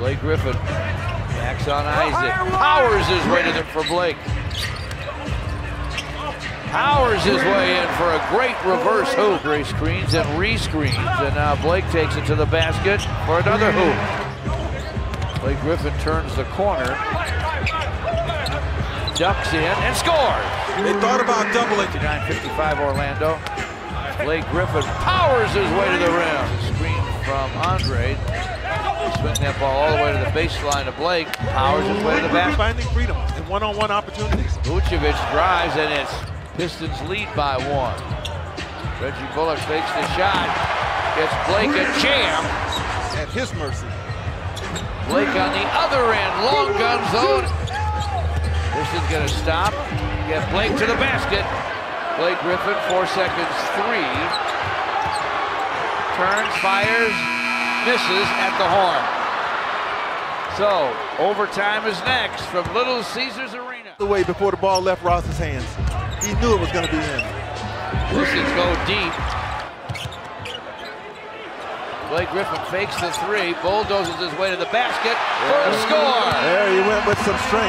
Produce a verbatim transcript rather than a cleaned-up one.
Blake Griffin backs on Isaac. Powers his way to the for Blake. Powers his way in for a great reverse hoop. Three screens and re-screens, and now Blake takes it to the basket for another hoop. Blake Griffin turns the corner, ducks in, and scores. They thought about doubling. fifty-nine fifty-five Orlando. Blake Griffin powers his way to the rim. Screen from Andre. Swing that ball all the way to the baseline to Blake. Powers his way to the basket. Finding freedom and one-on-one opportunities. Vucevic drives, and it's Pistons lead by one. Reggie Bullock takes the shot. Gets Blake a jam. At his mercy. Blake on the other end. Long gun zone. This is going to stop. Get Blake to the basket. Blake Griffin, four seconds, three. Turns, fires, misses at the horn. So, overtime is next from Little Caesars Arena. The way before the ball left Ross's hands. He knew it was going to be him. Pistons go deep. Blake Griffin fakes the three, bulldozes his way to the basket for a score. There he went with some strength.